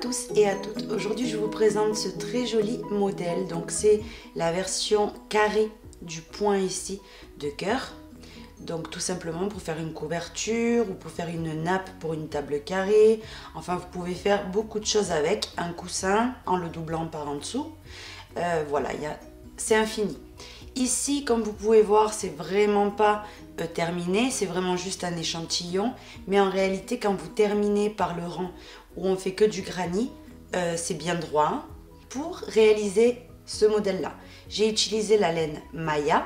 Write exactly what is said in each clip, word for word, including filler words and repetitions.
tous et à toutes. Aujourd'hui je vous présente ce très joli modèle, donc c'est la version carrée du point ici de cœur, donc tout simplement pour faire une couverture ou pour faire une nappe pour une table carrée. Enfin vous pouvez faire beaucoup de choses avec un coussin en le doublant par en dessous. Euh, voilà, il y a, c'est infini. Ici, comme vous pouvez voir, c'est vraiment pas euh, terminé, c'est vraiment juste un échantillon. Mais en réalité, quand vous terminez par le rang où on fait que du granit, euh, c'est bien droit. Pour réaliser ce modèle-là, j'ai utilisé la laine Maya.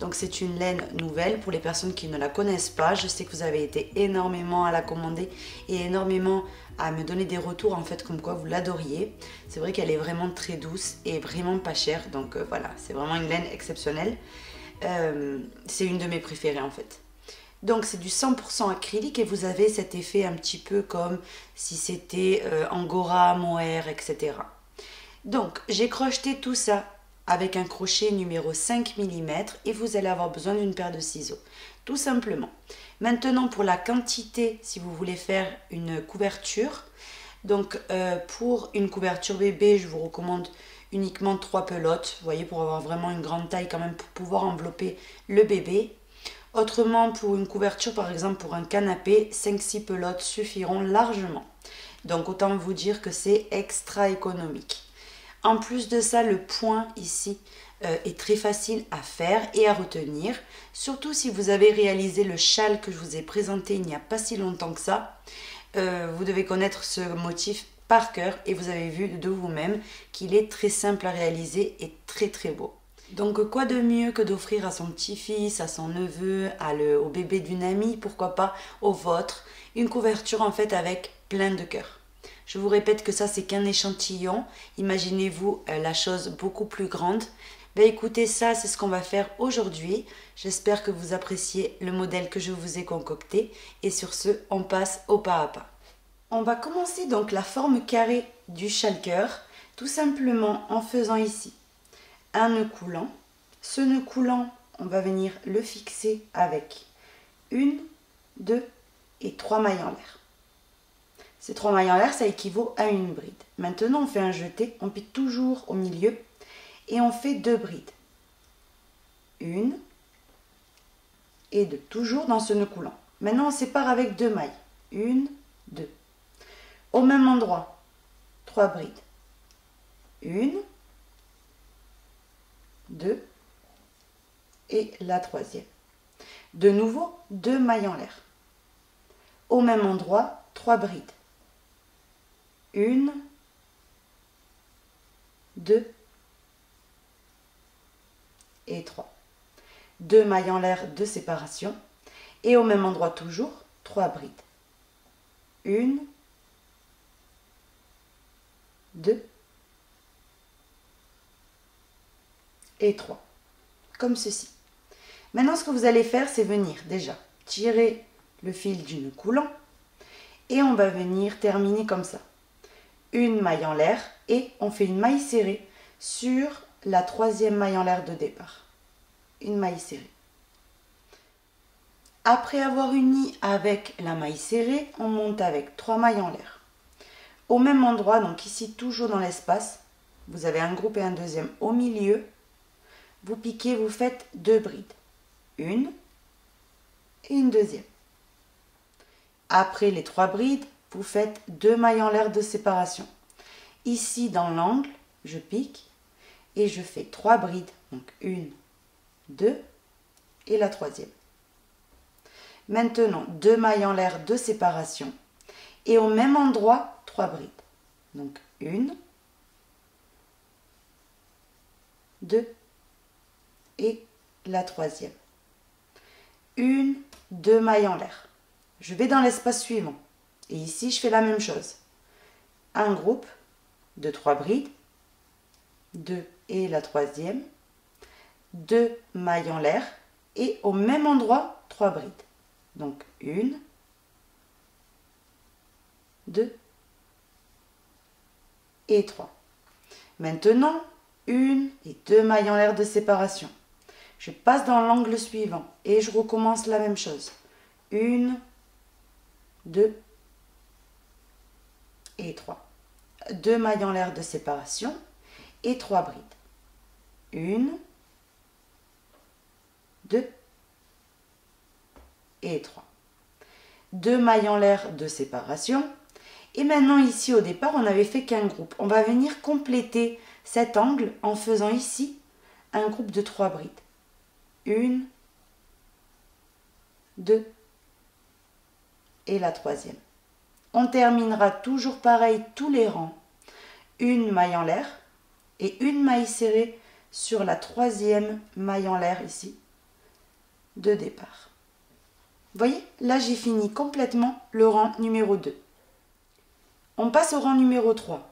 Donc c'est une laine nouvelle pour les personnes qui ne la connaissent pas. Je sais que vous avez été énormément à la commander et énormément à me donner des retours en fait comme quoi vous l'adoriez. C'est vrai qu'elle est vraiment très douce et vraiment pas chère. Donc euh, voilà, c'est vraiment une laine exceptionnelle. Euh, c'est une de mes préférées en fait. Donc c'est du cent pour cent acrylique et vous avez cet effet un petit peu comme si c'était euh, angora, mohair, et cetera. Donc j'ai crocheté tout ça avec un crochet numéro cinq millimètres et vous allez avoir besoin d'une paire de ciseaux, tout simplement. Maintenant pour la quantité, si vous voulez faire une couverture, donc euh, pour une couverture bébé, je vous recommande uniquement trois pelotes, vous voyez, pour avoir vraiment une grande taille quand même, pour pouvoir envelopper le bébé. Autrement, pour une couverture, par exemple pour un canapé, cinq six pelotes suffiront largement. Donc autant vous dire que c'est extra économique. En plus de ça, le point ici euh, est très facile à faire et à retenir, surtout si vous avez réalisé le châle que je vous ai présenté il n'y a pas si longtemps que ça. Euh, vous devez connaître ce motif par cœur et vous avez vu de vous-même qu'il est très simple à réaliser et très très beau. Donc quoi de mieux que d'offrir à son petit-fils, à son neveu, à le, au bébé d'une amie, pourquoi pas au vôtre, une couverture en fait avec plein de cœurs. Je vous répète que ça, c'est qu'un échantillon. Imaginez-vous euh, la chose beaucoup plus grande. Ben, écoutez, ça, c'est ce qu'on va faire aujourd'hui. J'espère que vous appréciez le modèle que je vous ai concocté. Et sur ce, on passe au pas à pas. On va commencer donc la forme carrée du châle-cœur, tout simplement en faisant ici un nœud coulant. Ce nœud coulant, on va venir le fixer avec une, deux et trois mailles en l'air. Ces trois mailles en l'air, ça équivaut à une bride. Maintenant, on fait un jeté, on pique toujours au milieu et on fait deux brides. Une et deux, toujours dans ce nœud coulant. Maintenant, on sépare avec deux mailles. Une, deux. Au même endroit, trois brides. Une, deux et la troisième. De nouveau, deux mailles en l'air. Au même endroit, trois brides. Une, deux et trois. Deux mailles en l'air de séparation et au même endroit toujours trois brides. Une, deux et trois. Comme ceci. Maintenant ce que vous allez faire, c'est venir déjà tirer le fil du nœud coulant et on va venir terminer comme ça. Une maille en l'air et on fait une maille serrée sur la troisième maille en l'air de départ. Une maille serrée. Après avoir uni avec la maille serrée, on monte avec trois mailles en l'air. Au même endroit, donc ici toujours dans l'espace, vous avez un groupe et un deuxième au milieu. Vous piquez, vous faites deux brides. Une et une deuxième. Après les trois brides, vous faites deux mailles en l'air de séparation. Ici, dans l'angle, je pique et je fais trois brides. Donc, une, deux et la troisième. Maintenant, deux mailles en l'air de séparation. Et au même endroit, trois brides. Donc, une, deux et la troisième. Une, deux mailles en l'air. Je vais dans l'espace suivant. Et ici, je fais la même chose. Un groupe de trois brides, deux et la troisième, deux mailles en l'air et au même endroit, trois brides. Donc, une, deux et trois. Maintenant, une et deux mailles en l'air de séparation. Je passe dans l'angle suivant et je recommence la même chose. Une, deux et trois. deux mailles en l'air de séparation et trois brides. Une, deux et trois. Deux mailles en l'air de séparation. Et maintenant ici au départ on n'avait fait qu'un groupe. On va venir compléter cet angle en faisant ici un groupe de trois brides. Une, deux et la troisième. On terminera toujours pareil tous les rangs. Une maille en l'air et une maille serrée sur la troisième maille en l'air ici de départ. Vous voyez, là j'ai fini complètement le rang numéro deux. On passe au rang numéro trois.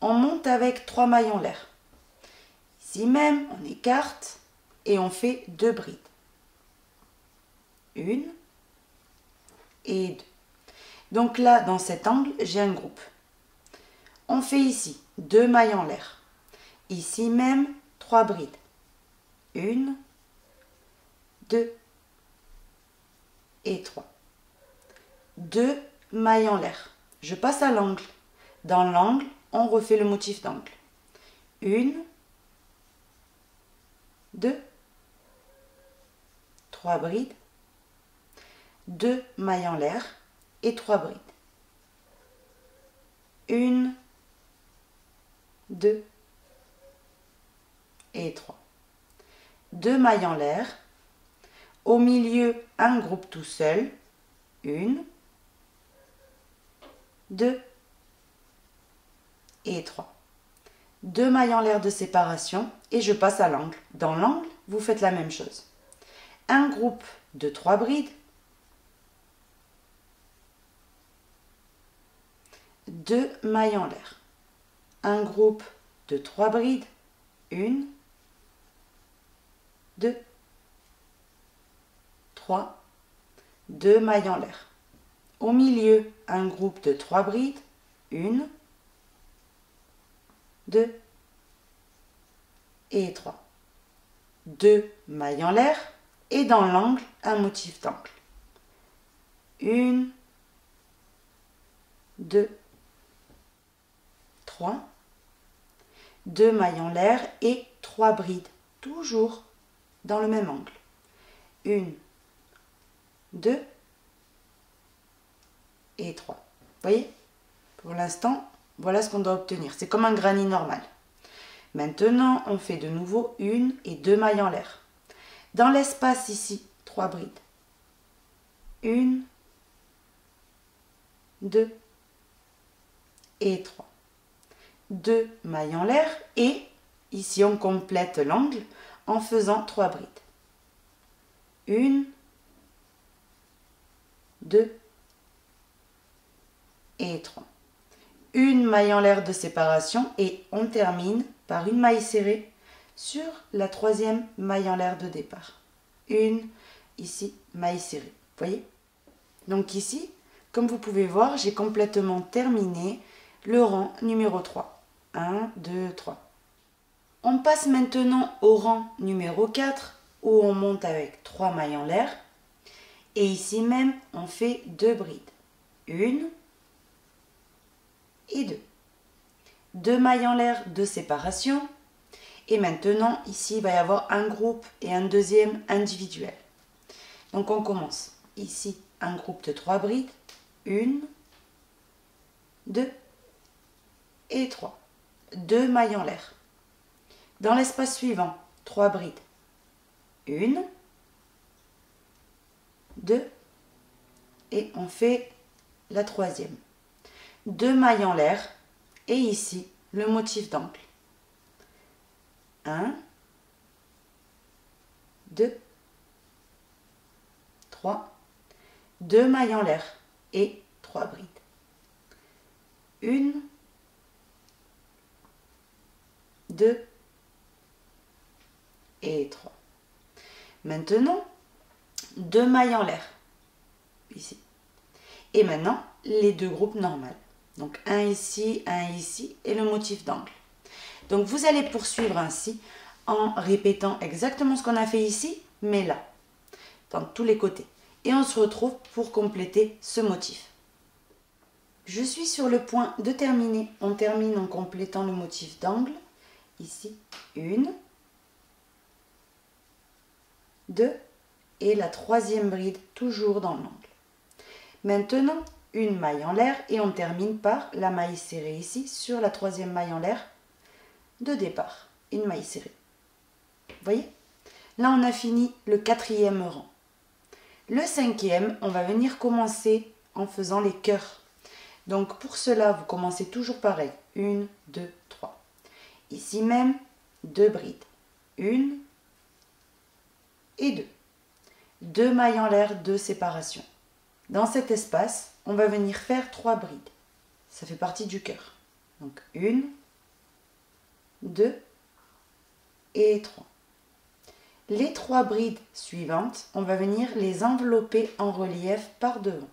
On monte avec trois mailles en l'air. Ici même, on écarte et on fait deux brides. Une et deux. Donc là, dans cet angle, j'ai un groupe. On fait ici deux mailles en l'air. Ici même, trois brides. Une, deux et trois. Deux mailles en l'air. Je passe à l'angle. Dans l'angle, on refait le motif d'angle. Une, deux, trois brides, deux mailles en l'air et trois brides. Une, deux et trois. Deux mailles en l'air. Au milieu, un groupe tout seul. Une, deux et trois. Deux mailles en l'air de séparation et je passe à l'angle. Dans l'angle, vous faites la même chose. Un groupe de trois brides. Deux mailles en l'air. Un groupe de trois brides. Une, deux, trois. Deux mailles en l'air. Au milieu, un groupe de trois brides, une, deux et trois. Deux mailles en l'air et dans l'angle, un motif d'angle. Une, deux, trois. Deux mailles en l'air et trois brides, toujours dans le même angle. Une, deux, et trois. Vous voyez, pour l'instant, voilà ce qu'on doit obtenir. C'est comme un granny normal. Maintenant, on fait de nouveau une et deux mailles en l'air. Dans l'espace ici, trois brides. Une, deux et trois. Deux mailles en l'air et ici, on complète l'angle en faisant trois brides. Une, deux et trois. Une maille en l'air de séparation et on termine par une maille serrée sur la troisième maille en l'air de départ. Une, ici, maille serrée. Vous voyez? Donc ici, comme vous pouvez voir, j'ai complètement terminé le rang numéro trois. un, deux, trois. On passe maintenant au rang numéro quatre où on monte avec trois mailles en l'air. Et ici même, on fait deux brides. Une, et deux. Deux mailles en l'air de séparation. Et maintenant, ici, il va y avoir un groupe et un deuxième individuel. Donc, on commence. Ici, un groupe de trois brides. Une, deux et trois. Deux mailles en l'air. Dans l'espace suivant, trois brides. Une, deux et on fait la troisième. Deux mailles en l'air et ici le motif d'angle. un, deux, trois, deux mailles en l'air et trois brides. un, deux et trois. Maintenant, deux mailles en l'air ici. Et maintenant, les deux groupes normales. Donc, un ici, un ici et le motif d'angle. Donc, vous allez poursuivre ainsi en répétant exactement ce qu'on a fait ici, mais là, dans tous les côtés. Et on se retrouve pour compléter ce motif. Je suis sur le point de terminer. On termine en complétant le motif d'angle. Ici, une, deux et la troisième bride, toujours dans l'angle. Maintenant, une maille en l'air et on termine par la maille serrée ici, sur la troisième maille en l'air de départ. Une maille serrée. Vous voyez? Là, on a fini le quatrième rang. Le cinquième, on va venir commencer en faisant les cœurs. Donc, pour cela, vous commencez toujours pareil. une, deux, trois. Ici même, deux brides. une et deux. deux mailles en l'air, deux séparations. Dans cet espace, on va venir faire trois brides. Ça fait partie du cœur. Donc, une, deux et trois. Les trois brides suivantes, on va venir les envelopper en relief par devant.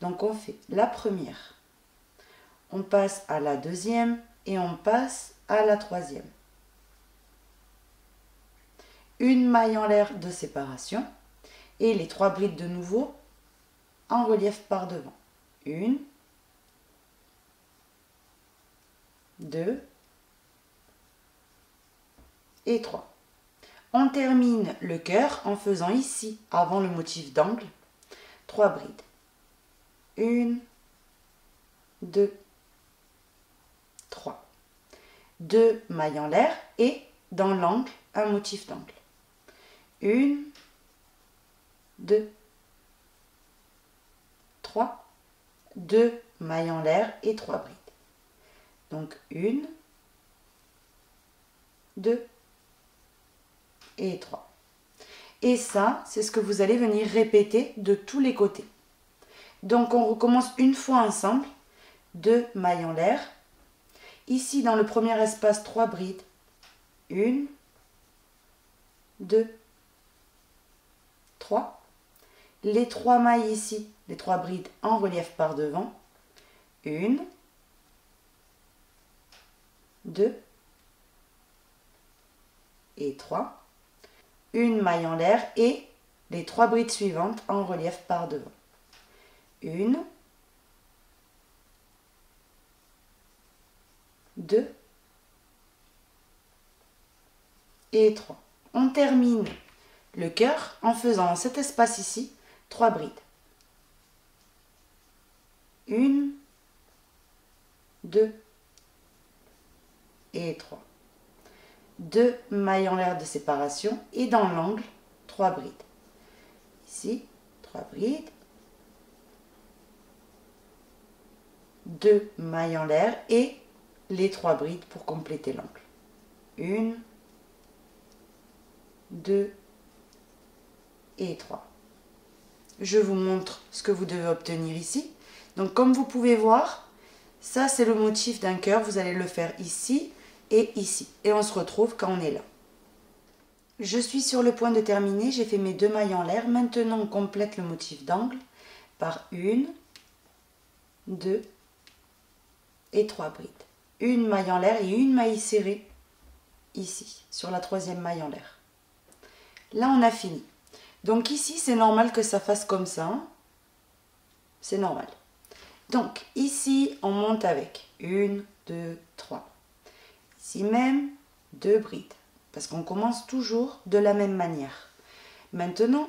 Donc on fait la première, on passe à la deuxième et on passe à la troisième. Une maille en l'air de séparation et les trois brides de nouveau en relief par devant. Une, deux et trois. On termine le cœur en faisant ici, avant le motif d'angle, trois brides. une, deux, trois. deux mailles en l'air et dans l'angle, un motif d'angle. une, deux, trois. deux mailles en l'air et trois brides. Donc une, deux et trois. Et ça, c'est ce que vous allez venir répéter de tous les côtés. Donc on recommence une fois ensemble. deux mailles en l'air. Ici dans le premier espace, trois brides. une, deux, trois. Les trois mailles ici, les trois brides en relief par devant. une, deux et trois. Une maille en l'air et les trois brides suivantes en relief par devant. une, deux et trois. On termine le cœur en faisant cet espace ici, trois brides. une, deux et trois. deux mailles en l'air de séparation et dans l'angle, trois brides. Ici, trois brides. deux mailles en l'air et les trois brides pour compléter l'angle. une, deux et trois. Je vous montre ce que vous devez obtenir ici. Donc comme vous pouvez voir, ça c'est le motif d'un cœur. Vous allez le faire ici et ici. Et on se retrouve quand on est là. Je suis sur le point de terminer. J'ai fait mes deux mailles en l'air. Maintenant on complète le motif d'angle par une, deux et trois brides. Une maille en l'air et une maille serrée ici, sur la troisième maille en l'air. Là, on a fini. Donc ici, c'est normal que ça fasse comme ça. Hein? C'est normal. Donc ici, on monte avec une, deux, trois. Ici même, deux brides. Parce qu'on commence toujours de la même manière. Maintenant,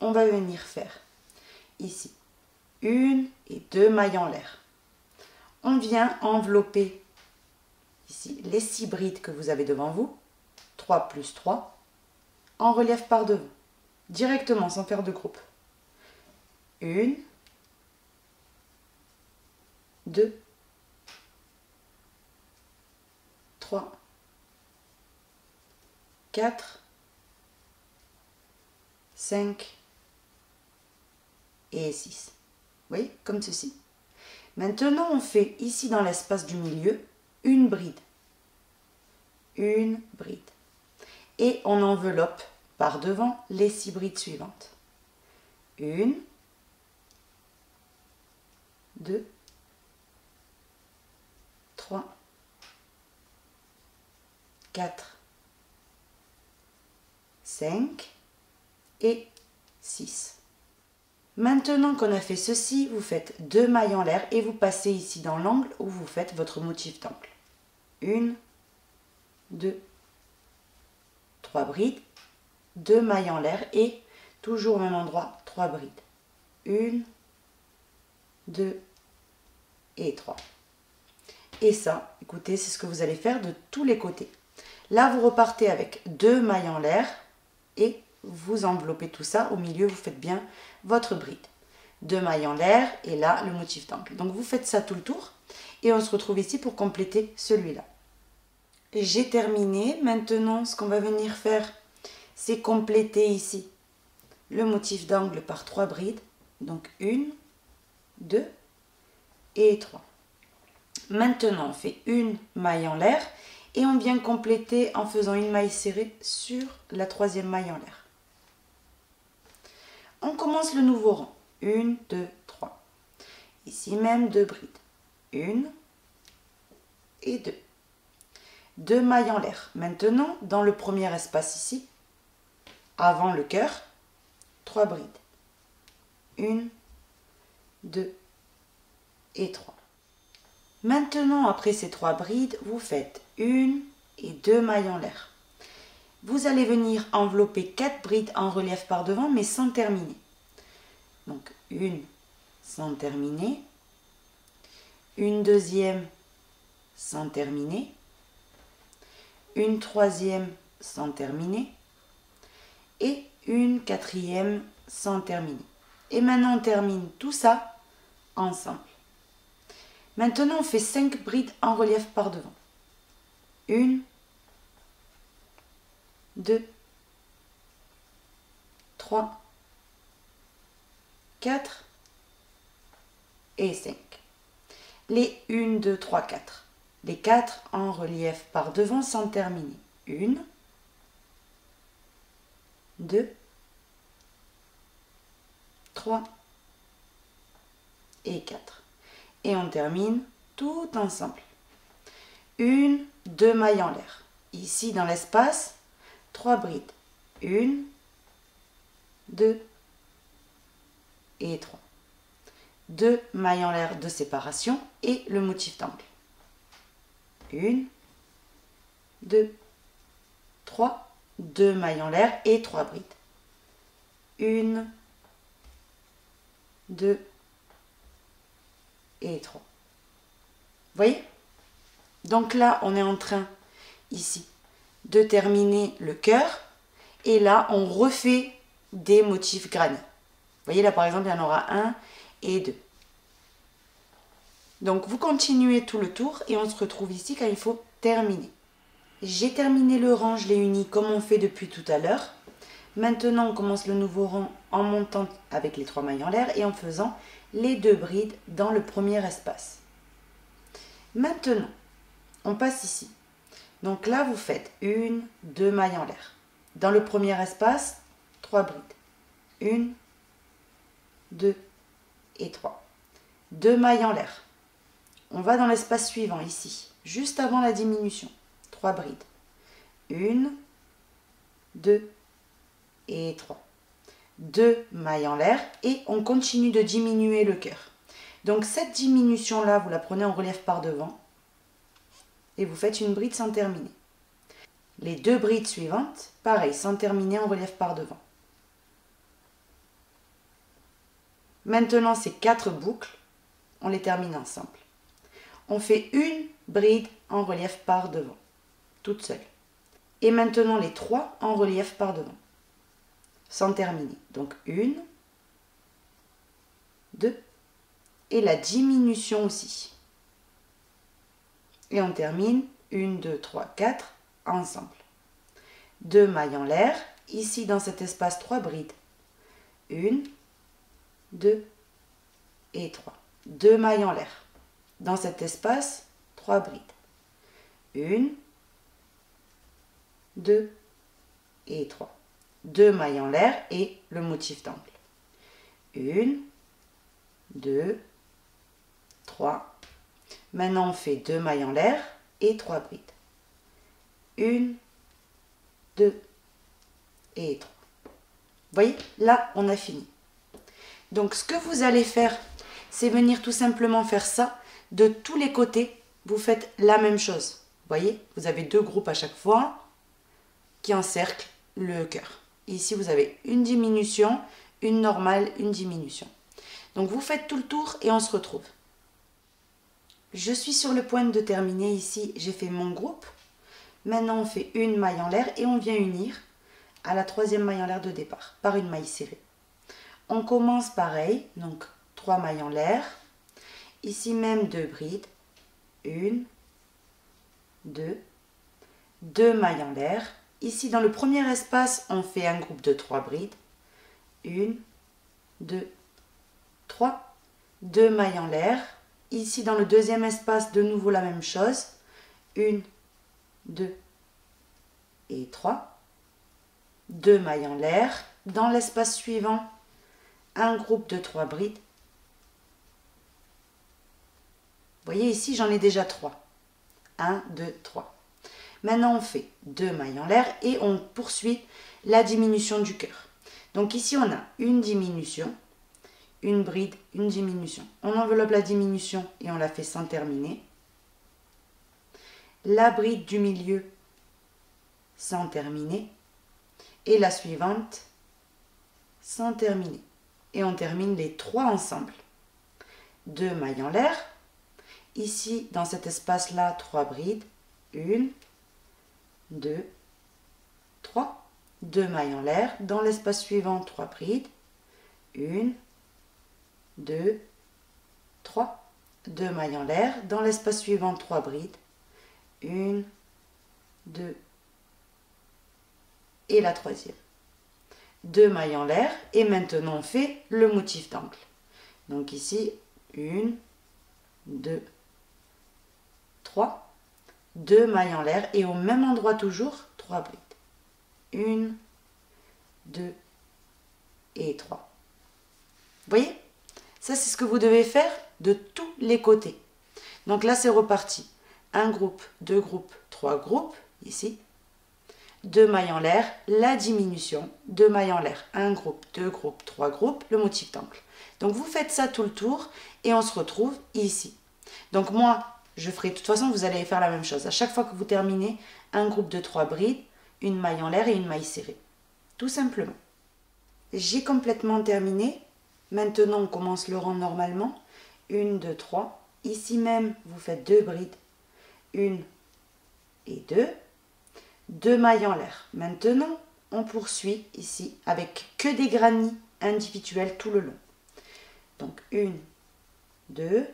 on va venir faire ici une et deux mailles en l'air. On vient envelopper ici les six brides que vous avez devant vous, trois plus trois, en relief par devant, directement sans faire de groupe. une, deux, trois, quatre, cinq et six. Vous voyez, comme ceci. Maintenant, on fait ici dans l'espace du milieu une bride, une bride, et on enveloppe par devant les six brides suivantes. Une, deux, trois, quatre, cinq et six. Maintenant qu'on a fait ceci, vous faites deux mailles en l'air et vous passez ici dans l'angle où vous faites votre motif d'angle. Une, deux, trois brides, deux mailles en l'air et toujours au même endroit, trois brides. Une, deux et trois. Et ça, écoutez, c'est ce que vous allez faire de tous les côtés. Là, vous repartez avec deux mailles en l'air et vous enveloppez tout ça. Au milieu, vous faites bien votre bride. Deux mailles en l'air et là, le motif d'angle. Donc, vous faites ça tout le tour et on se retrouve ici pour compléter celui-là. J'ai terminé. Maintenant, ce qu'on va venir faire, c'est compléter ici le motif d'angle par trois brides. Donc, une, deux et trois. Maintenant, on fait une maille en l'air et on vient compléter en faisant une maille serrée sur la troisième maille en l'air. On commence le nouveau rang. une, deux, trois. Ici même, deux brides. une et deux. deux mailles en l'air. Maintenant, dans le premier espace ici, avant le cœur, trois brides. une, deux et trois. Maintenant, après ces trois brides, vous faites une et deux mailles en l'air. Vous allez venir envelopper quatre brides en relief par devant, mais sans terminer. Donc, une sans terminer, une deuxième sans terminer, une troisième sans terminer et une quatrième sans terminer. Et maintenant, on termine tout ça ensemble. Maintenant, on fait cinq brides en relief par devant. une, deux, trois, quatre et cinq. Les un, deux, trois, quatre. Les quatre en relief par devant sans terminer. un, deux, trois et quatre. Et on termine tout ensemble. Une, deux mailles en l'air. Ici dans l'espace, trois brides. Une, deux et trois. Deux mailles en l'air de séparation et le motif d'angle. Une, deux, trois. Deux mailles en l'air et trois brides. Une, deux et trois. Vous voyez? Donc là, on est en train, ici, de terminer le cœur. Et là, on refait des motifs granés. Vous voyez, là, par exemple, il y en aura un et deux. Donc, vous continuez tout le tour et on se retrouve ici quand il faut terminer. J'ai terminé le rang, je l'ai uni comme on fait depuis tout à l'heure. Maintenant, on commence le nouveau rang en montant avec les trois mailles en l'air et en faisant les deux brides dans le premier espace. Maintenant, on passe ici. Donc là, vous faites une, deux mailles en l'air. Dans le premier espace, trois brides. une, deux et trois. deux mailles en l'air. On va dans l'espace suivant ici, juste avant la diminution. trois brides. une, deux et trois. deux mailles en l'air et on continue de diminuer le cœur. Donc cette diminution là, vous la prenez en relief par devant et vous faites une bride sans terminer. Les deux brides suivantes, pareil, sans terminer en relief par devant. Maintenant, ces quatre boucles, on les termine ensemble. On fait une bride en relief par devant, toute seule. Et maintenant les trois en relief par devant, sans terminer. Donc une, deux, et la diminution aussi. Et on termine un, deux, trois, quatre, ensemble. deux mailles en l'air, ici dans cet espace trois brides. un, deux et trois. deux mailles en l'air. Dans cet espace, trois brides. un, deux et trois. deux mailles en l'air et le motif d'angle. un, deux, trois. Maintenant, on fait deux mailles en l'air et trois brides. un, deux et trois. Vous voyez, là, on a fini. Donc ce que vous allez faire, c'est venir tout simplement faire ça. De tous les côtés, vous faites la même chose. Vous voyez, vous avez deux groupes à chaque fois qui encerclent le cœur. Ici, vous avez une diminution, une normale, une diminution. Donc vous faites tout le tour et on se retrouve. Je suis sur le point de terminer ici, j'ai fait mon groupe. Maintenant, on fait une maille en l'air et on vient unir à la troisième maille en l'air de départ par une maille serrée. On commence pareil, donc trois mailles en l'air. Ici même deux brides, une, deux, deux mailles en l'air. Ici dans le premier espace, on fait un groupe de trois brides, une, deux, trois, deux mailles en l'air. Ici dans le deuxième espace, de nouveau la même chose, une, deux et trois, deux mailles en l'air. Dans l'espace suivant, un groupe de trois brides. Vous voyez ici, j'en ai déjà trois. un, deux, trois. Maintenant, on fait deux mailles en l'air et on poursuit la diminution du cœur. Donc ici, on a une diminution, une bride, une diminution. On enveloppe la diminution et on la fait sans terminer. La bride du milieu sans terminer et la suivante sans terminer. Et on termine les trois ensemble. Deux mailles en l'air. Ici, dans cet espace-là, trois brides. Une, deux, trois. Deux mailles en l'air. Dans l'espace suivant, trois brides. Une, deux, trois. Deux mailles en l'air. Dans l'espace suivant, trois brides. Une, deux. Et la troisième. Deux mailles en l'air et maintenant on fait le motif d'angle. Donc ici, une, deux, trois, deux mailles en l'air et au même endroit toujours, trois brides. une, deux et trois. Vous voyez? Ça c'est ce que vous devez faire de tous les côtés. Donc là c'est reparti. Un groupe, deux groupes, trois groupes, ici. deux mailles en l'air, la diminution, deux mailles en l'air, un groupe, deux groupes, trois groupes, le motif d'angle. Donc vous faites ça tout le tour et on se retrouve ici. Donc moi, je ferai, de toute façon, vous allez faire la même chose. À chaque fois que vous terminez, un groupe de trois brides, une maille en l'air et une maille serrée. Tout simplement. J'ai complètement terminé. Maintenant, on commence le rang normalement. une, deux, trois. Ici même, vous faites deux brides, une et deux. Deux mailles en l'air. Maintenant, on poursuit ici avec que des grannies individuelles tout le long. Donc, une, deux,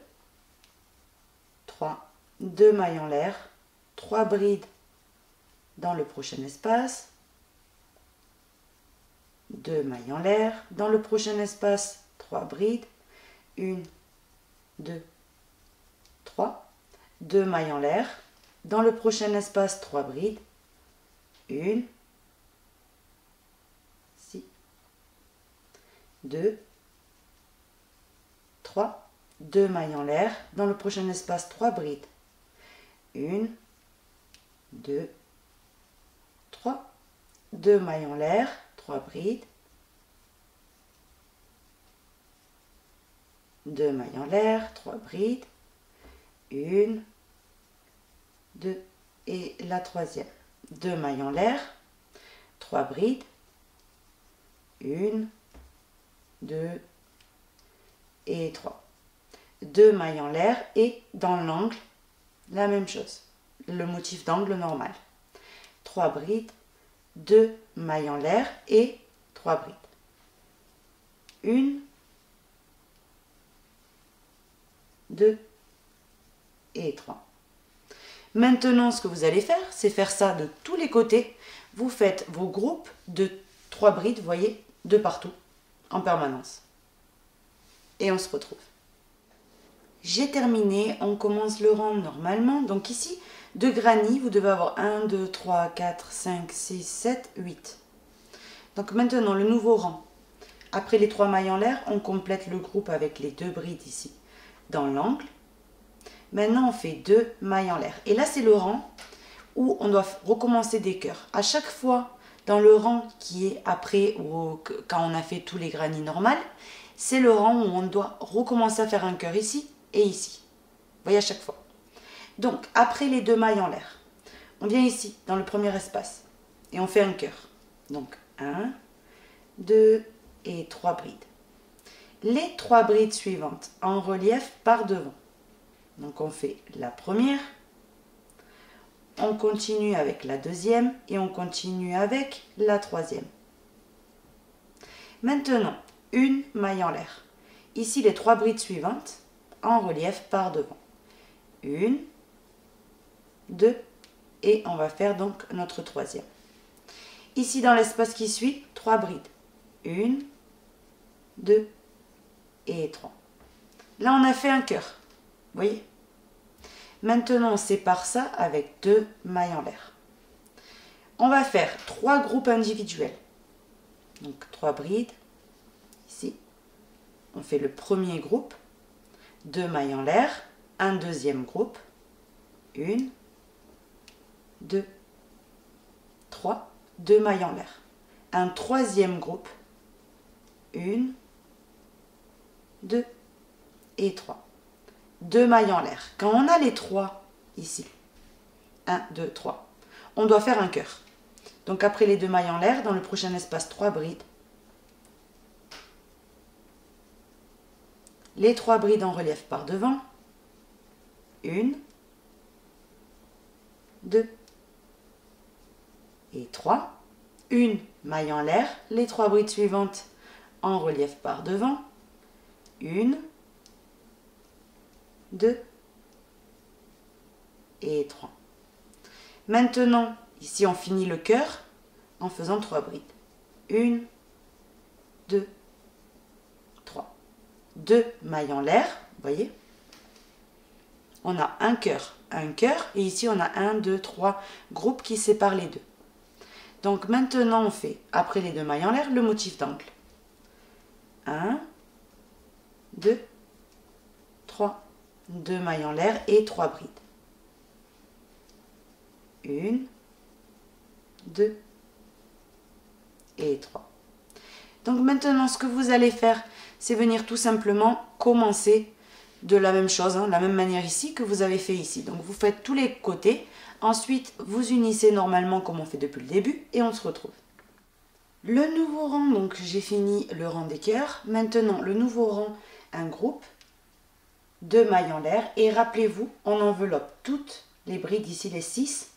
trois, deux mailles en l'air, trois brides dans le prochain espace, deux mailles en l'air, dans le prochain espace, trois brides, une, deux, trois, deux mailles en l'air, dans le prochain espace, trois brides, une, six, deux, trois, deux mailles en l'air, dans le prochain espace trois brides, une, deux, trois, deux mailles en l'air, trois brides, deux mailles en l'air, trois brides, une, deux et la troisième. deux mailles en l'air, trois brides, une, deux et trois. deux mailles en l'air et dans l'angle, la même chose, le motif d'angle normal. trois brides, deux mailles en l'air et trois brides. une, deux et trois. Maintenant, ce que vous allez faire, c'est faire ça de tous les côtés. Vous faites vos groupes de trois brides, vous voyez, de partout, en permanence. Et on se retrouve. J'ai terminé, on commence le rang normalement. Donc ici, de granny, vous devez avoir un, deux, trois, quatre, cinq, six, sept, huit. Donc maintenant, le nouveau rang. Après les trois mailles en l'air, on complète le groupe avec les deux brides ici, dans l'angle. Maintenant, on fait deux mailles en l'air. Et là, c'est le rang où on doit recommencer des cœurs. À chaque fois, dans le rang qui est après, ou quand on a fait tous les grannies normales, c'est le rang où on doit recommencer à faire un cœur ici et ici. Vous voyez à chaque fois. Donc, après les deux mailles en l'air, on vient ici, dans le premier espace, et on fait un cœur. Donc, un, deux et trois brides. Les trois brides suivantes en relief par devant. Donc, on fait la première, on continue avec la deuxième, et on continue avec la troisième. Maintenant, une maille en l'air. Ici, les trois brides suivantes en relief par devant. Une, deux, et on va faire donc notre troisième. Ici, dans l'espace qui suit, trois brides. Une, deux, et trois. Là, on a fait un cœur. Vous voyez? Maintenant, on sépare ça avec deux mailles en l'air. On va faire trois groupes individuels. Donc, trois brides. Ici, on fait le premier groupe. Deux mailles en l'air. Un deuxième groupe. Une, deux, trois. Deux mailles en l'air. Un troisième groupe. Une, deux et trois. Deux mailles en l'air. Quand on a les trois ici, un, deux, trois, on doit faire un cœur. Donc après les deux mailles en l'air, dans le prochain espace, trois brides. Les trois brides en relief par devant. une, deux et trois. Une maille en l'air. Les trois brides suivantes en relief par devant. une, deux et trois. Maintenant, ici, on finit le cœur en faisant trois brides. une, deux, trois. deux mailles en l'air, vous voyez. On a un cœur, un cœur, et ici on a un, deux, trois groupes qui séparent les deux. Donc maintenant on fait, après les deux mailles en l'air, le motif d'angle. un, deux, trois. deux mailles en l'air et trois brides. une, deux et trois. Donc maintenant, ce que vous allez faire, c'est venir tout simplement commencer de la même chose, hein, la même manière ici que vous avez fait ici. Donc vous faites tous les côtés, ensuite vous unissez normalement comme on fait depuis le début et on se retrouve. Le nouveau rang, donc j'ai fini le rang des cœurs. Maintenant, le nouveau rang, un groupe. Deux mailles en l'air, et rappelez-vous, on enveloppe toutes les brides, ici les six,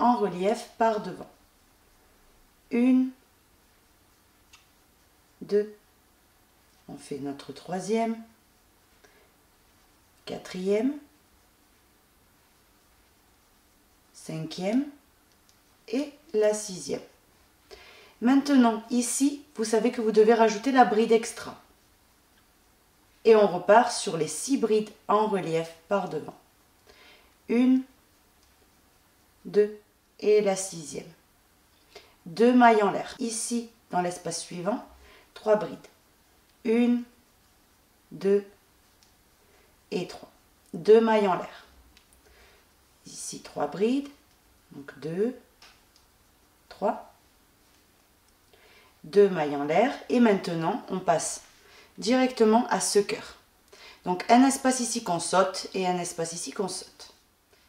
en relief par devant. Une, deux, on fait notre troisième, quatrième, cinquième et la sixième. Maintenant, ici, vous savez que vous devez rajouter la bride extra. Et on repart sur les six brides en relief par devant. Une, deux et la sixième. Deux mailles en l'air. Ici, dans l'espace suivant, trois brides. Une, deux et trois. Deux mailles en l'air. Ici, trois brides. Donc deux, trois. Deux mailles en l'air. Et maintenant, on passe directement à ce cœur. Donc un espace ici qu'on saute et un espace ici qu'on saute.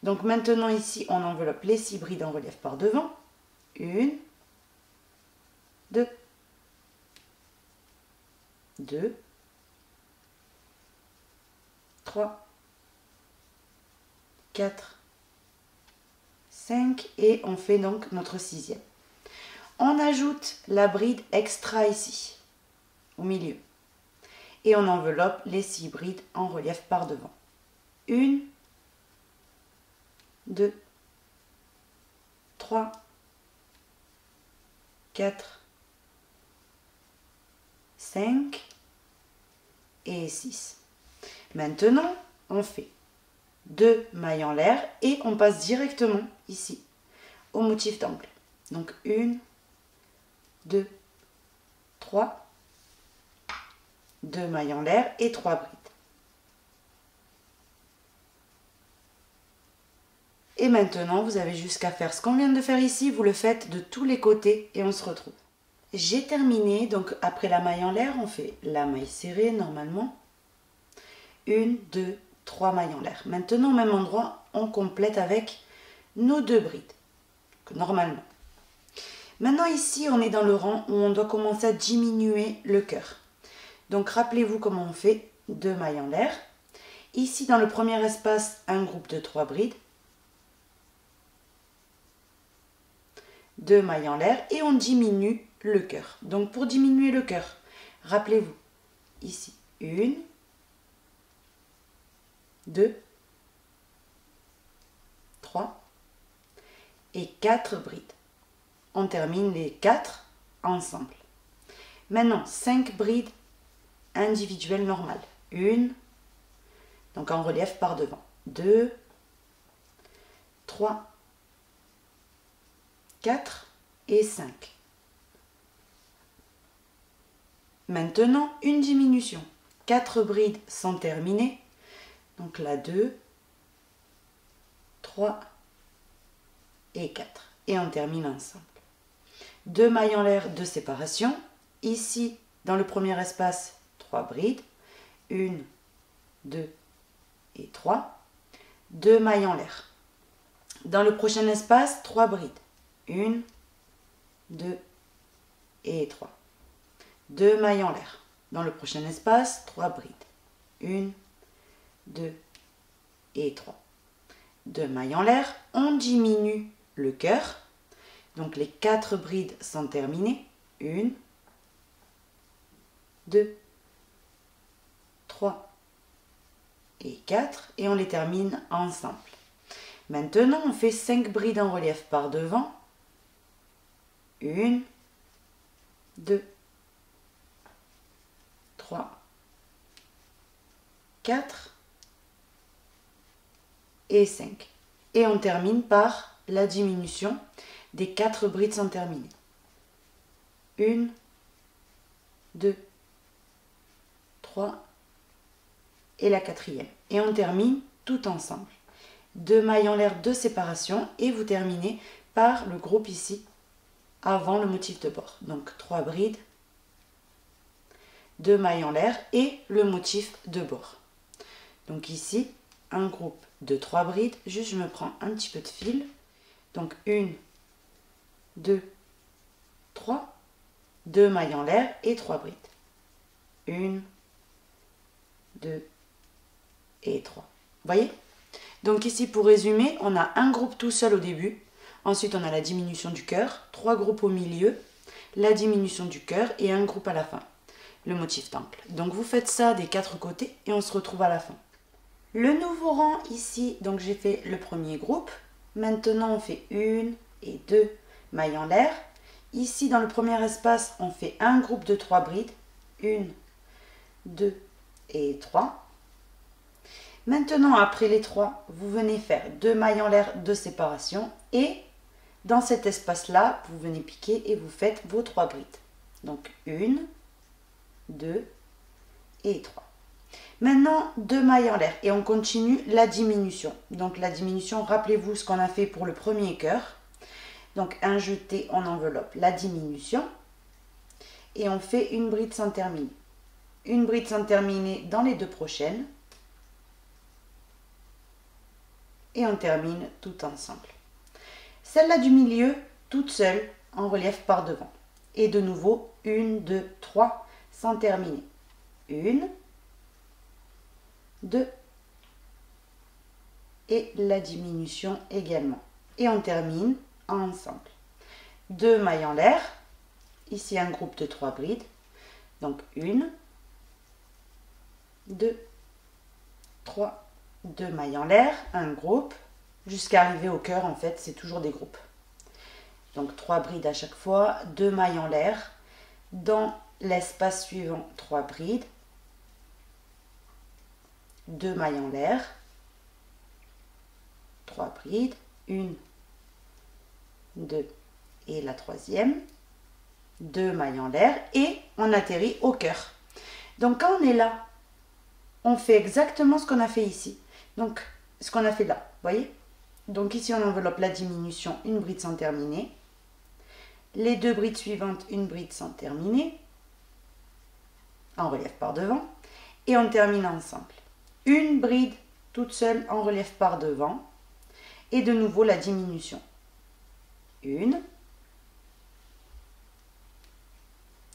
Donc maintenant ici on enveloppe les six brides en relief par devant. Une, deux, deux, trois, quatre, cinq et on fait donc notre sixième. On ajoute la bride extra ici, au milieu. Et on enveloppe les six brides en relief par devant. Une, deux, trois, quatre, cinq et six. Maintenant, on fait deux mailles en l'air et on passe directement ici au motif d'angle. Donc une, deux, trois. deux mailles en l'air et trois brides. Et maintenant, vous avez jusqu'à faire ce qu'on vient de faire ici, vous le faites de tous les côtés et on se retrouve. j'ai terminé. Donc après la maille en l'air, on fait la maille serrée normalement, une, deux, trois mailles en l'air. Maintenant au même endroit, on complète avec nos deux brides normalement. Maintenant ici, on est dans le rang où on doit commencer à diminuer le cœur. Donc rappelez-vous comment on fait: deux mailles en l'air. Ici dans le premier espace, un groupe de trois brides, deux mailles en l'air, et on diminue le cœur. Donc pour diminuer le cœur, rappelez-vous, ici une, deux, trois et quatre brides. On termine les quatre ensemble. Maintenant cinq brides individuelles normales. Une, donc en relief par devant, deux, trois, quatre et cinq. Maintenant une diminution, quatre brides sont terminées. Donc là deux, trois et quatre, et on termine ensemble. Deux mailles en l'air de séparation. Ici dans le premier espace, trois brides, une, deux et trois, deux mailles en l'air. Dans le prochain espace, trois brides, une, deux et trois, deux mailles en l'air. Dans le prochain espace, trois brides, une, deux et trois, deux mailles en l'air. On diminue le cœur. Donc les quatre brides sont terminées, une, deux, trois et quatre, et on les termine ensemble. Maintenant on fait cinq brides en relief par devant, un, deux, trois, quatre et cinq, et on termine par la diminution. Des quatre brides sont terminées, un, deux, trois et la quatrième, et on termine tout ensemble. Deux mailles en l'air de séparation, et vous terminez par le groupe ici avant le motif de bord. Donc trois brides, deux mailles en l'air et le motif de bord. Donc ici un groupe de trois brides, juste je me prends un petit peu de fil. Donc un, deux, trois, deux mailles en l'air et trois brides, un, deux et trois. Voyez? Donc ici, pour résumer, on a un groupe tout seul au début, ensuite on a la diminution du cœur, trois groupes au milieu, la diminution du cœur et un groupe à la fin, le motif temple. Donc vous faites ça des quatre côtés et on se retrouve à la fin. Le nouveau rang ici, donc j'ai fait le premier groupe. Maintenant on fait une et deux mailles en l'air. Ici dans le premier espace, on fait un groupe de trois brides, un, deux et trois. Maintenant après les trois, vous venez faire deux mailles en l'air de séparation, et dans cet espace là, vous venez piquer et vous faites vos trois brides. Donc un, deux et trois. Maintenant deux mailles en l'air, et on continue la diminution. Donc la diminution, rappelez-vous ce qu'on a fait pour le premier cœur. Donc un jeté, on enveloppe la diminution et on fait une bride sans terminer. Une bride sans terminer dans les deux prochaines, et on termine tout ensemble. Celle-là du milieu, toute seule, en relief par devant. Et de nouveau, un, deux, trois, sans terminer. un, deux, et la diminution également. Et on termine ensemble. Deux mailles en l'air, ici un groupe de trois brides, donc un, deux, trois, deux mailles en l'air, un groupe, jusqu'à arriver au cœur. En fait, c'est toujours des groupes. Donc trois brides à chaque fois, deux mailles en l'air, dans l'espace suivant trois brides, deux mailles en l'air, trois brides, un, deux et la troisième, deux mailles en l'air, et on atterrit au cœur. Donc quand on est là, on fait exactement ce qu'on a fait ici. Donc ce qu'on a fait là, voyez. Donc ici on enveloppe la diminution, une bride sans terminer. Les deux brides suivantes, une bride sont terminées, en relève par devant, et on termine ensemble. Une bride toute seule en relève par devant, et de nouveau la diminution. Une,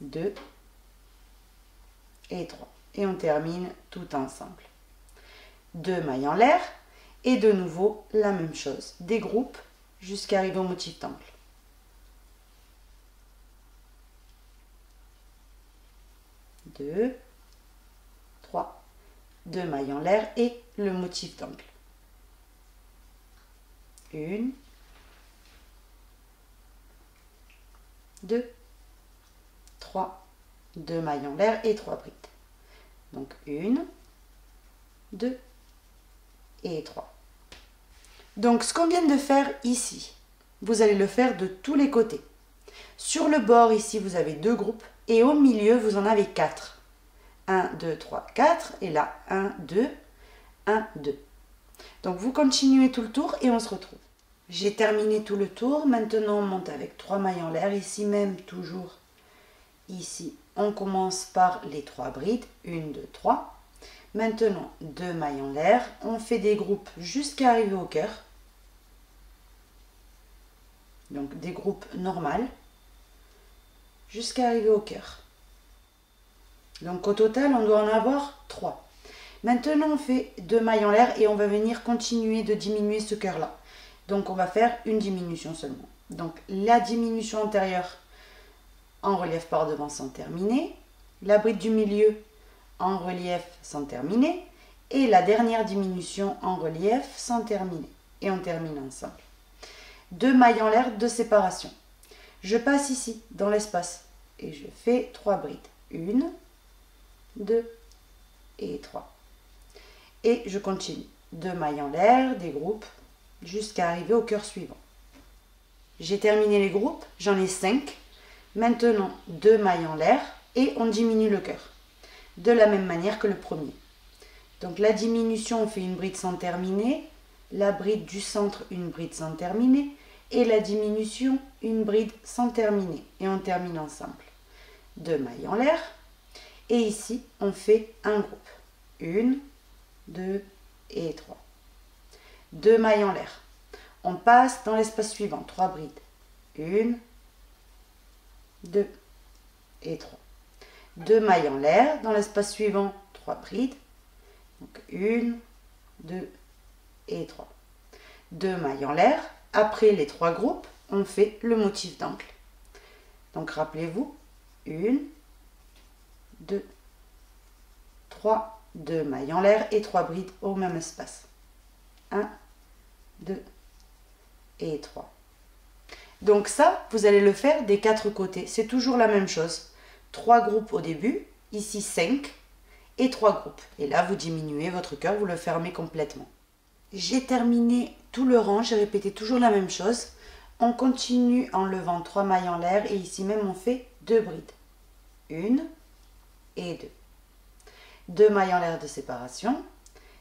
deux et trois. Et on termine tout ensemble. Deux mailles en l'air, et de nouveau la même chose. Des groupes jusqu'à arriver au motif d'angle. deux, trois, deux mailles en l'air et le motif d'angle. un, deux, trois, deux mailles en l'air et trois brides. Donc un, deux et trois. Donc ce qu'on vient de faire ici, vous allez le faire de tous les côtés. Sur le bord ici, vous avez deux groupes. Et au milieu, vous en avez quatre. un, deux, trois, quatre. Et là, un, deux, un, deux. Donc, vous continuez tout le tour et on se retrouve. J'ai terminé tout le tour. Maintenant, on monte avec trois mailles en l'air. Ici même, toujours ici, on commence par les trois brides. un, deux, trois. Maintenant, deux mailles en l'air. On fait des groupes jusqu'à arriver au cœur. Donc, des groupes normales. Jusqu'à arriver au cœur. Donc au total, on doit en avoir trois. Maintenant, on fait deux mailles en l'air et on va venir continuer de diminuer ce cœur-là. Donc on va faire une diminution seulement. Donc la diminution antérieure en relief par devant sans terminer, la bride du milieu en relief sans terminer et la dernière diminution en relief sans terminer. Et on termine ensemble. Deux mailles en l'air de séparation. Je passe ici, dans l'espace, et je fais trois brides. un, deux et trois. Et je continue. deux mailles en l'air, des groupes, jusqu'à arriver au cœur suivant. J'ai terminé les groupes, j'en ai cinq. Maintenant, deux mailles en l'air, et on diminue le cœur. De la même manière que le premier. Donc la diminution, on fait une bride sans terminer. La bride du centre, une bride sans terminer. Et la diminution, une bride sans terminer. Et on termine ensemble. Deux mailles en l'air. Et ici, on fait un groupe. un, deux et trois. Deux mailles en l'air. On passe dans l'espace suivant. Trois brides. un, deux et trois. Deux mailles en l'air. Dans l'espace suivant, trois brides. Donc un, deux et trois. Deux mailles en l'air. Après les trois groupes, on fait le motif d'angle. Donc rappelez-vous, un, deux, trois, deux mailles en l'air et trois brides au même espace. un, deux et trois. Donc ça, vous allez le faire des quatre côtés. C'est toujours la même chose. trois groupes au début, ici cinq et trois groupes. Et là, vous diminuez votre cœur, vous le fermez complètement. J'ai terminé tout le rang, j'ai répété toujours la même chose. On continue en levant trois mailles en l'air et ici même on fait deux brides. une et deux. deux mailles en l'air de séparation.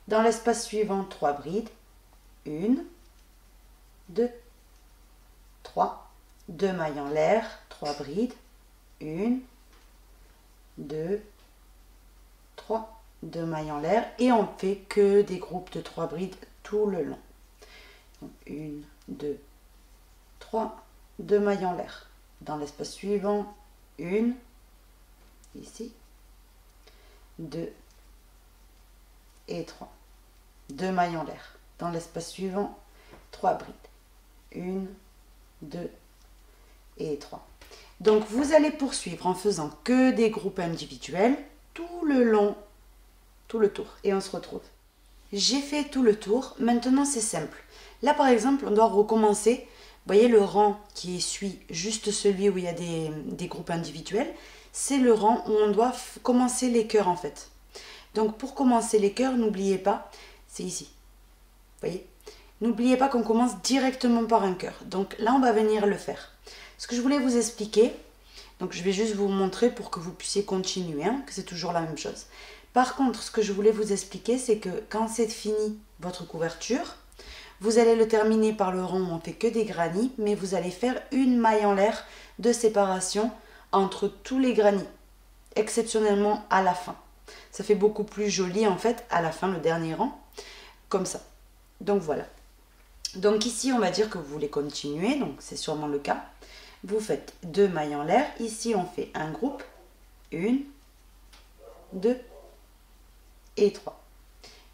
Dans l'espace suivant, trois brides. un, deux, trois. deux mailles en l'air, trois brides. un, deux, trois. deux mailles en l'air et on ne fait que des groupes de trois brides tout le long. un, deux, trois, deux mailles en l'air. Dans l'espace suivant, un, ici, deux et trois. deux mailles en l'air. Dans l'espace suivant, trois brides. un, deux et trois. Donc vous allez poursuivre en faisant que des groupes individuels tout le long, tout le tour. Et on se retrouve. J'ai fait tout le tour, maintenant c'est simple. Là par exemple, on doit recommencer. Vous voyez le rang qui suit juste celui où il y a des, des groupes individuels, c'est le rang où on doit commencer les cœurs en fait. Donc pour commencer les cœurs, n'oubliez pas, c'est ici. Vous voyez, n'oubliez pas qu'on commence directement par un cœur. Donc là on va venir le faire. Ce que je voulais vous expliquer, donc je vais juste vous montrer pour que vous puissiez continuer, hein, que c'est toujours la même chose. Par contre, ce que je voulais vous expliquer, c'est que quand c'est fini votre couverture, Vous allez le terminer par le rond, on ne fait que des granits, mais vous allez faire une maille en l'air de séparation entre tous les granits, exceptionnellement à la fin. Ça fait beaucoup plus joli en fait à la fin, le dernier rang, comme ça. Donc voilà. Donc ici, on va dire que vous voulez continuer, donc c'est sûrement le cas. Vous faites deux mailles en l'air. Ici, on fait un groupe, une, deux et trois.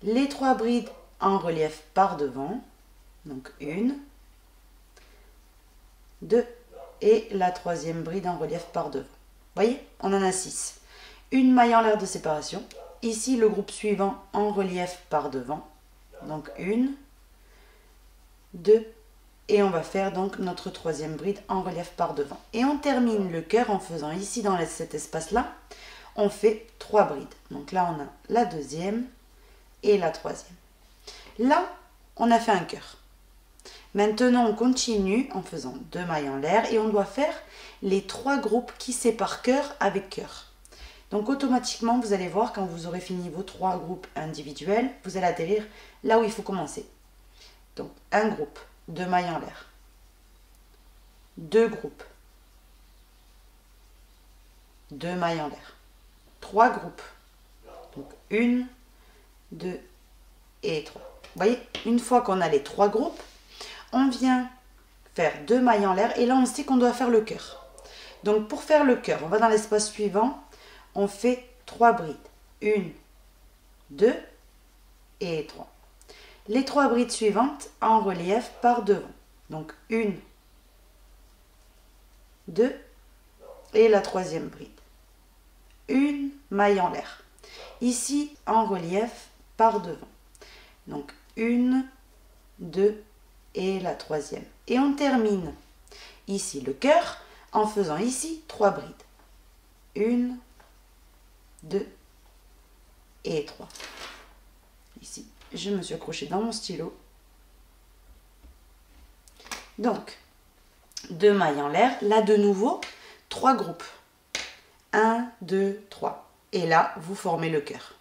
Les trois brides en relief par devant, donc une, deux et la troisième bride en relief par devant. Vous voyez, on en a six. Une maille en l'air de séparation. Ici, le groupe suivant en relief par devant, donc une, deux, et on va faire donc notre troisième bride en relief par devant. Et on termine le cœur en faisant ici dans cet espace-là, on fait trois brides. Donc là, on a la deuxième et la troisième. Là, on a fait un cœur. Maintenant, on continue en faisant deux mailles en l'air et on doit faire les trois groupes qui séparent cœur avec cœur. Donc automatiquement, vous allez voir, quand vous aurez fini vos trois groupes individuels, vous allez atterrir là où il faut commencer. Donc, un groupe, deux mailles en l'air, deux groupes, deux mailles en l'air, trois groupes, donc une, deux et trois. Vous voyez, une fois qu'on a les trois groupes, on vient faire deux mailles en l'air et là, on sait qu'on doit faire le cœur. Donc, pour faire le cœur, on va dans l'espace suivant, on fait trois brides, une, deux et trois. Les trois brides suivantes en relief par devant. Donc une, deux et la troisième bride. Une maille en l'air. Ici en relief par devant. Donc une, deux et la troisième. Et on termine ici le cœur en faisant ici trois brides. Une, deux et trois. Ici. Je me suis accrochée dans mon stylo. Donc, deux mailles en l'air. Là, de nouveau, trois groupes. un, deux, trois. Et là, vous formez le cœur.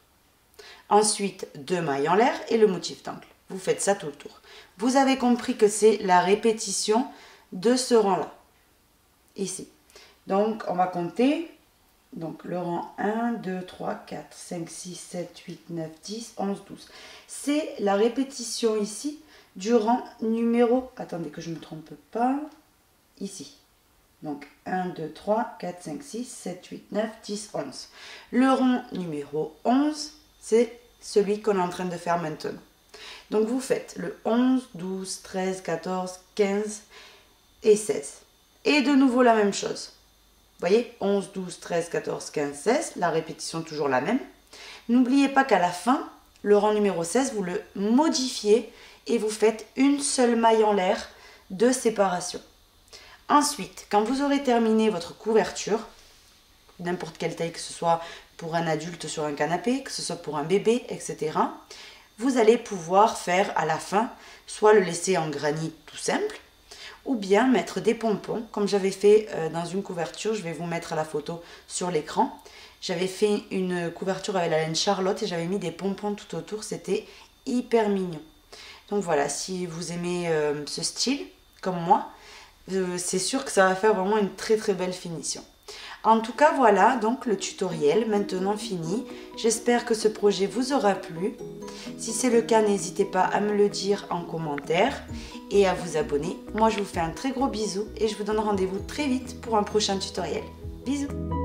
Ensuite, deux mailles en l'air et le motif d'angle. Vous faites ça tout le tour. Vous avez compris que c'est la répétition de ce rang-là. Ici. Donc, on va compter. Donc le rang un, deux, trois, quatre, cinq, six, sept, huit, neuf, dix, onze, douze. C'est la répétition ici du rang numéro... Attendez que je ne me trompe pas. Ici. Donc un, deux, trois, quatre, cinq, six, sept, huit, neuf, dix, onze. Le rang numéro onze, c'est celui qu'on est en train de faire maintenant. Donc vous faites le onze, douze, treize, quatorze, quinze et seize. Et de nouveau la même chose. Vous voyez, onze, douze, treize, quatorze, quinze, seize, la répétition toujours la même. N'oubliez pas qu'à la fin, le rang numéro seize, vous le modifiez et vous faites une seule maille en l'air de séparation. Ensuite, quand vous aurez terminé votre couverture, n'importe quelle taille que ce soit pour un adulte sur un canapé, que ce soit pour un bébé, et cetera, vous allez pouvoir faire à la fin, soit le laisser en granit tout simple, ou bien mettre des pompons, comme j'avais fait dans une couverture, je vais vous mettre la photo sur l'écran. J'avais fait une couverture avec la laine Charlotte et j'avais mis des pompons tout autour, c'était hyper mignon. Donc voilà, si vous aimez euh, ce style, comme moi, euh, c'est sûr que ça va faire vraiment une très très belle finition. En tout cas, voilà donc le tutoriel maintenant fini. J'espère que ce projet vous aura plu. Si c'est le cas, n'hésitez pas à me le dire en commentaire et à vous abonner. Moi, je vous fais un très gros bisou et je vous donne rendez-vous très vite pour un prochain tutoriel. Bisous!